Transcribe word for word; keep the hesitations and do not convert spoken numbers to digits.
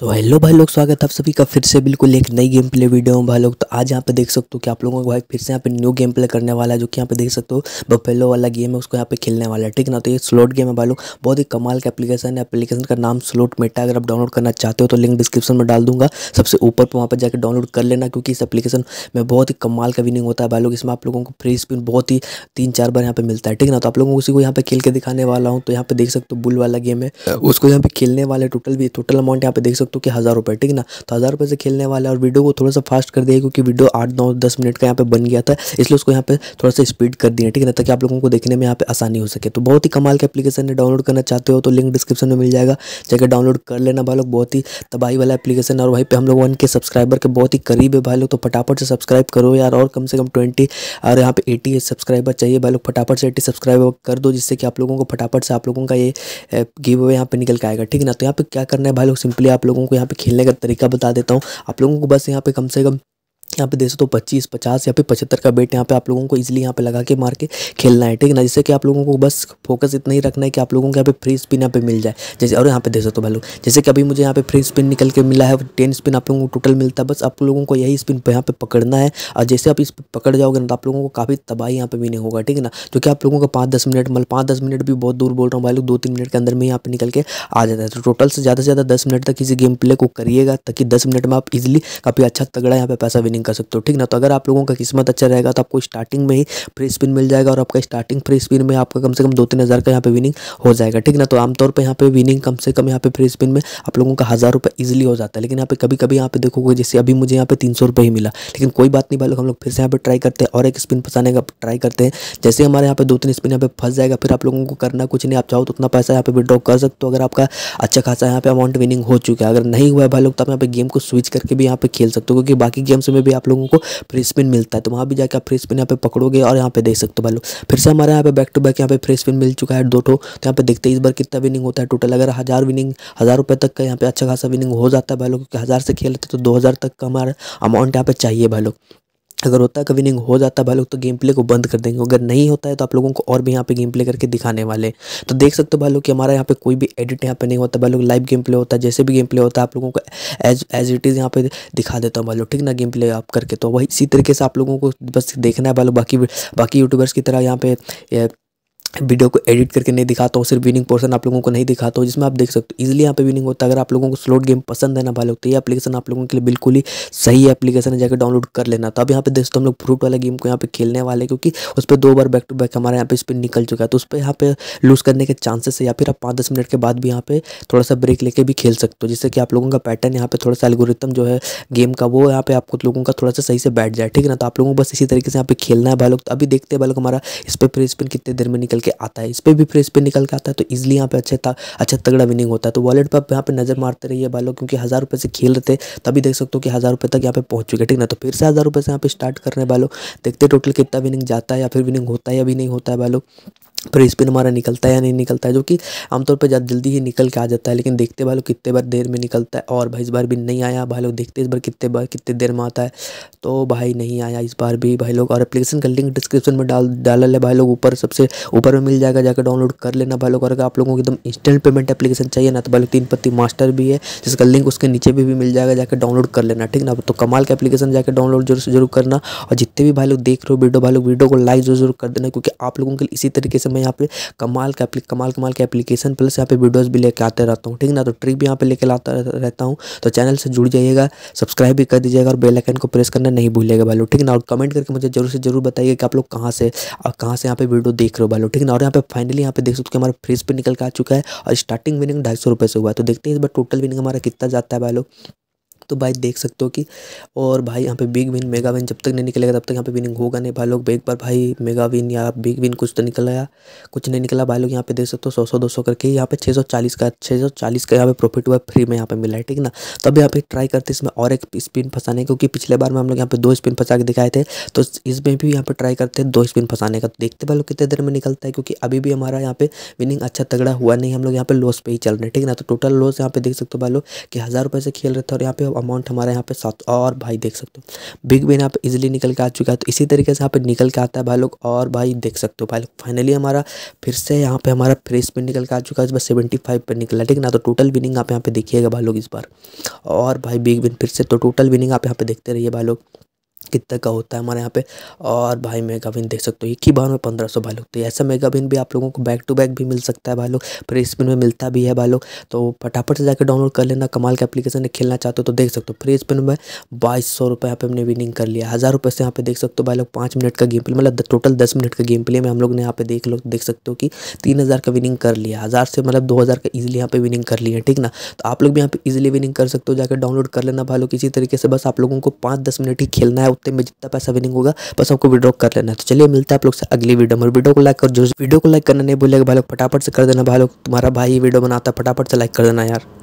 So hello भाई लोग, स्वागत है आप सभी का फिर से बिल्कुल एक नई गेम प्ले वीडियो में। भाई लोग तो आज यहाँ पे देख सकते हो कि आप लोगों को भाई फिर से यहाँ पे न्यू गेम प्ले करने वाला है, जो कि यहाँ पे देख सकते हो बफेलो वाला गेम है, उसको यहाँ पे खेलने वाला है, ठीक ना। तो ये स्लॉट गेम है भाई लोग, बहुत ही कमाल का एप्लीकेशन है। एप्लीकेशन का नाम स्लॉट मेटा। अगर आप डाउनलोड करना चाहते हो तो लिंक डिस्क्रिप्शन में डाल दूंगा, सबसे ऊपर पर वहाँ पर जाकर डाउनलोड कर लेना, क्योंकि इस एप्लीकेशन में बहुत ही कमाल का विनिंग होता है भाई लोग। इसमें आप लोगों को फ्री स्पिन बहुत ही तीन चार बार यहाँ पे मिलता है, ठीक ना। तो आप लोगों को उसी को यहाँ पे खेल के दिखाने वाला हूँ। तो यहाँ पे देख सकते हो बुल वाला गेम है, उसको यहाँ पे खेलने वाले टोटल भी टोटल अमाउंट यहाँ पे देख तो कि हज़ार रुपये, ठीक ना। तो हज़ार रुपये से खेलने वाला, और वीडियो को थोड़ा सा फास्ट कर दिया क्योंकि वीडियो आठ नौ दस मिनट का यहाँ पे बन गया था, इसलिए उसको यहाँ पे थोड़ा सा स्पीड कर दिया, ठीक ना, ताकि आप लोगों को देखने में यहाँ पे आसानी हो सके। तो बहुत ही कमाल का एप्लीकेशन है, डाउनलोड करना चाहते हो तो लिंक डिस्क्रिप्शन में मिल जाएगा, जाकर डाउनलोड कर लेना भाई लोग। बहुत ही तबाही वाला एप्लीकेशन, और भाई पे हम लोग वन के सब्सक्राइबर के बहुत ही करीब है भाई लोग। तो फटाफट से सब्सक्राइब करो यार, और कम से कम ट्वेंटी और यहाँ पे एटी सब्सक्राइबर चाहिए भाई लोग। फटाफट से एटी सब्सक्राइबर कर दो, जिससे कि आप लोगों को फटाफट से आप लोगों का ये गिव अवे यहाँ पे निकल के आएगा, ठीक ना। तो यहाँ पे क्या करना है भाई लोग, सिंपली आप लोगों को यहाँ पे खेलने का तरीका बता देता हूँ। आप लोगों को बस यहाँ पे कम से कम यहाँ पे देख सकते हो पच्चीस पचास या फिर पचहत्तर का बेट यहाँ पे आप लोगों को इजीली यहाँ पे लगा के मार के खेलना है, ठीक ना। जिससे कि आप लोगों को बस फोकस इतना ही रखना है कि आप लोगों को यहाँ पे फ्री स्पिन यहाँ पे मिल जाए। जैसे और यहाँ पे देख सकते हो भाई लोग, जैसे कि अभी मुझे यहाँ पे फ्री स्पिन निकल के मिला है, टेन स्पिन आप लोगों को टोटल मिलता है। बस आप लोगों को यही स्पिन यहाँ पे पकड़ना है, और जैसे आप इस पकड़ जाओगे ना तो आप लोगों को काफ़ी तबाही यहाँ पे भी नहीं होगा, ठीक ना। क्योंकि आप लोगों का पाँच दस मिनट मतलब पाँच दस मिनट भी बहुत दूर बोल रहा हूँ भाई लोग, दो तीन मिनट के अंदर में यहाँ पे निकल के आ जाता है। तो टोटल से ज़्यादा से ज़्यादा दस मिनट तक किसी गेम प्ले को करिएगा, ताकि दस मिनट में आप इजीली काफ़ी अच्छा तगड़ा यहाँ पे पैसा विनिंग कर सकते हो, ठीक ना। तो अगर आप लोगों का किस्मत अच्छा रहेगा तो आपको स्टार्टिंग में ही फ्री स्पिन मिल जाएगा, और आपका स्टार्टिंग फ्री स्पिन में आपका कम से कम दो तीन हज़ार का यहाँ पे विनिंग हो जाएगा, ठीक ना। तो आमतौर पे यहाँ पे विनिंग कम से कम यहाँ पे फ्री स्पिन में आप लोगों का हज़ार रुपये ईजिली हो जाता है। लेकिन यहाँ पे कभी कभी यहाँ पे देखोगे, जैसे अभी मुझे यहाँ पे तीन सौ रुपये ही मिला, लेकिन कोई बात नहीं भाई लोग, हम लोग फिर से यहाँ पे ट्राई करते हैं और एक स्पिन फंसाने का ट्राई करते हैं। जैसे हमारे यहाँ पे दो तीन स्पिन यहाँ पे फंस जाएगा, फिर आप लोगों को करना कुछ नहीं, आप चाहो तो उतना पैसा यहाँ पे विड्रॉ कर सकते हो, अगर आपका अच्छा खासा यहाँ पे अमाउंट विनिंग हो चुका है। अगर नहीं हुआ है भाई लोग, तो आप यहाँ पे गेम को स्विच करके भी यहाँ पे खेल सकते हो, क्योंकि बाकी गेम्स में भी आप लोगों को फ्री स्पिन मिलता है। तो वहाँ भी जाकर आप फ्री स्पिन यहाँ पे पकड़ोगे, और यहाँ पे देख सकते हो भाई लोग फिर से हमारे यहाँ पे बैक टू बैक यहाँ पे फ्री स्पिन मिल चुका है दो ठो। तो यहाँ पे देखते हैं इस बार कितना विनिंग होता है टोटल। अगर हज़ार विनिंग हज़ार रुपये तक का यहाँ पे अच्छा खासा विनिंग हो जाता है भाई लोग, क्योंकि हज़ार से खेलते तो दो हज़ार तक का हमारा अमाउंट यहाँ पे चाहिए भाई लोग। अगर होता है का विनिंग हो जाता है भाई लोग तो गेम प्ले को बंद कर देंगे, अगर नहीं होता है तो आप लोगों को और भी यहाँ पे गेम प्ले करके दिखाने वाले। तो देख सकते हो भाई लोग कि हमारा यहाँ पे कोई भी एडिट यहाँ पे नहीं होता भाई लोग, लाइव गेम प्ले होता है। जैसे भी गेम प्ले होता है आप लोगों को एज एज इट इज़ यहाँ पे दिखा देता हूँ भाई लोग, ठीक ना, गेम प्ले आप करके। तो वही इसी तरीके से आप लोगों को बस देखना है भाई लोग, बाकी बाकी यूट्यूबर्स की तरह यहाँ पे वीडियो को एडिट करके नहीं दिखाता हूँ, सिर्फ विनिंग पोर्शन आप लोगों को नहीं दिखाता हूँ, जिसमें आप देख सकते हो इजीली यहाँ पे विनिंग होता है। अगर आप लोगों को स्लॉट गेम पसंद है ना भाई लोग, तो ये एप्लीकेशन आप लोगों के लिए बिल्कुल ही सही एप्लीकेशन है, जाकर डाउनलोड कर लेना। तो अब यहाँ पे देख सकते हो हम लोग फ्रूट वाला गेम को यहाँ पे खेलने वाले, क्योंकि उस पर दो बार बैक टू बैक हमारे यहाँ पे स्पिन निकल चुका है, तो उस पर यहाँ पे लूज़ करने के चांसेस है। या फिर आप पाँच दस मिनट के बाद भी यहाँ पे थोड़ा सा ब्रेक लेके भी खेल सकते हो, जिससे कि आप लोगों का पैटर्न यहाँ पे थोड़ा सा एल्गोरिथम जो है गेम का, वो यहाँ पे आपको लोगों का थोड़ा सा सही से बैठ जाए, ठीक ना। तो आप लोगों को बस इसी तरीके से यहाँ पे खेलना है भाई लोग। तो अभी देखते हैं भाई लोग हमारा इस पर फ्री स्पिन कितने देर में निकल के आता है। इस पर भी फ्री स्पिन निकल के आता है, तो इजीली यहाँ पे अच्छे अच्छा तगड़ा विनिंग होता है। तो वॉलेट पर यहाँ पे नजर मारते रहिए भाई लोग, क्योंकि हज़ार रुपये से खेल रहे थे, तभी देख सकते हो कि हज़ार रुपये तक यहाँ पे पहुँच चुके, ठीक ना। तो फिर से हज़ार रुपये से यहाँ पे स्टार्ट कर रहे हैं भाई लोग, देखते टोटल कितना विनिंग जाता है, या फिर विनिंग होता है या भी नहीं होता है भाई लोग, फ्री स्पिन हमारा निकलता है या नहीं निकलता है, जो कि आमतौर पर ज़्यादा जल्दी ही निकल के आ जाता है। लेकिन देखते भाई लोग कितने बार देर में निकलता है, और भाई इस बार भी नहीं आया भाई लोग। देखते इस बार कितने बार कितने देर में आता है, तो भाई नहीं आया इस बार भी भाई लोग। और एप्लीकेशन का लिंक डिस्क्रिप्शन में डाल डाला है भाई लोग, ऊपर सबसे ऊपर में मिल जाएगा, जाकर डाउनलोड कर लेना भाई लोग। और अगर आप लोगों को एकदम इंस्टेंट पेमेंट एप्लीकेशन चाहिए ना, तो भाई लोग तीन पत्ती मास्टर भी है, जिसका लिंक उसके नीचे भी, भी मिल जाएगा, जाकर डाउनलोड कर लेना, ठीक ना। तो कमाल का एप्लीकेशन, जाकर डाउनलोड जरूर से जरूर करना। और जितने भी भाई लोग देख रहे हो वीडियो भाई लोग, वीडियो को लाइक जरूर जरूर कर देना, क्योंकि आप लोगों के लिए इसी तरीके से मैं यहाँ पे कमाल का कमाल कमाल के एप्लीकेशन प्लस यहाँ पे वीडियोस भी लेके आते रहता हूँ, ठीक ना। तो ट्रिक भी यहाँ पे लेके लाता रहता हूँ। तो चैनल से जुड़ जाइएगा, सब्सक्राइब भी कर दीजिएगा, और बेल आइकन को प्रेस करना नहीं भूलिएगा भाई लोग, ठीक ना। और कमेंट करके मुझे जरूर से जरूर बताइए कि आप लोग कहाँ से और कहाँ से यहाँ पे वीडियो देख रहे हो भाई लोग, ठीक ना। और यहाँ पे फाइनली यहाँ पे देख सकते हो हमारा फ्रीज पे निकल के आ चुका है, और स्टार्टिंग विनिंग ढाई सौ रुपये से हुआ है। तो देखते हैं इस बार टोटल विनिंग हमारा कितना जाता है भाई लोग। तो भाई देख सकते हो कि और भाई यहाँ पे बिग विन मेगा विन जब तक नहीं निकलेगा तब तक यहाँ पे विनिंग होगा नहीं भाई लोग। एक बार भाई मेगा विन या बिग विन कुछ तो निकला या कुछ नहीं निकला भाई लोग। यहाँ पे देख सकते हो सौ सौ दो सौ करके यहाँ पे छः सौ चालीस का छः सौ चालीस का यहाँ पे प्रॉफिट हुआ, फ्री में यहाँ पे मिला है, ठीक ना। तो अब यहाँ पे ट्राई करते इसमें और एक स्पिन फंसाने, क्योंकि पिछले बार में हम लोग यहाँ पे दो स्पिन फंसा के दिखाए थे, तो इसमें भी यहाँ पे ट्राई करते हैं दो स्पिन फंसाने का। तो देखते भाई लोग कितने देर में निकलता है, क्योंकि अभी भी हमारा यहाँ पे विनिंग अच्छा तगड़ा हुआ नहीं, हम लोग यहाँ पे लॉस पे ही चल रहे हैं, ठीक ना। तो टोटल लॉस यहाँ पे देख सकते हो भाई लोग कि हज़ार रुपये से खेल रहे थे, और यहाँ पे अमाउंट हमारे यहाँ पे सात। और भाई देख सकते हो बिग बी यहाँ पे इजीली निकल के आ चुका है, तो इसी तरीके से यहाँ पे निकल के आता है भाई लोग। और भाई देख सकते हो भाई लोग फाइनली हमारा फिर से यहाँ पे हमारा फ्री स्पिन निकल के आ चुका है, इस बार सेवेंटी फाइव पर निकला, ठीक ना। तो टोटल विनिंग आप यहाँ पे देखिएगा भाई लोग इस बार, और भाई बिग बिन फिर से, तो टोटल विनिंग आप यहाँ पे देखते रहिए भाई लोग कितना का होता है हमारे यहाँ पे। और भाई मेगा विन देख सकते हो एक ही बार में पंद्रह सौ भाई लोग। तो ऐसा मेगा विन भी आप लोगों को बैक टू बैक भी मिल सकता है भाई लोग, फ्री स्पिन में मिलता भी है भाई लोग। तो फटाफट से जाकर डाउनलोड कर लेना, कमाल का एप्लीकेशन है, खेलना चाहते हो तो देख सकते हो। फ्री स्पिन में बाईस सौ रुपये यहाँ पे हमने विनिंग कर लिया, हज़ार रुपये से यहाँ पे देख सकते हो भाई लोग पाँच मिनट का गेम प्ले, मतलब टोटल दस मिनट का गेम प्ले में हम लोग ने यहाँ पे देख लोग देख सकते हो कि तीन हज़ार का विनिंग कर लिया, हज़ार से मतलब दो हज़ार का ईजिली यहाँ पे विनिंग कर लिया, ठीक ना। तो आप लोग भी यहाँ पे ईजिली विनिंग कर सकते हो, जाकर डाउनलोड कर लेना भाई लोग। इसी तरीके से बस आप लोगों को पाँच दस मिनट ही खेलना है, उतने में जितना पैसा विनिंग होगा बस आपको विड्रॉ कर लेना है। तो चलिए मिलता है आप लोग से अगली वीडियो में। वीडियो को लाइक कर, जो वीडियो को लाइक करना नहीं भूलिएगा भाई लोग, फटाफट से कर देना भाई लोग। तुम्हारा भाई वीडियो बनाता है, फटाफट से लाइक कर देना यार।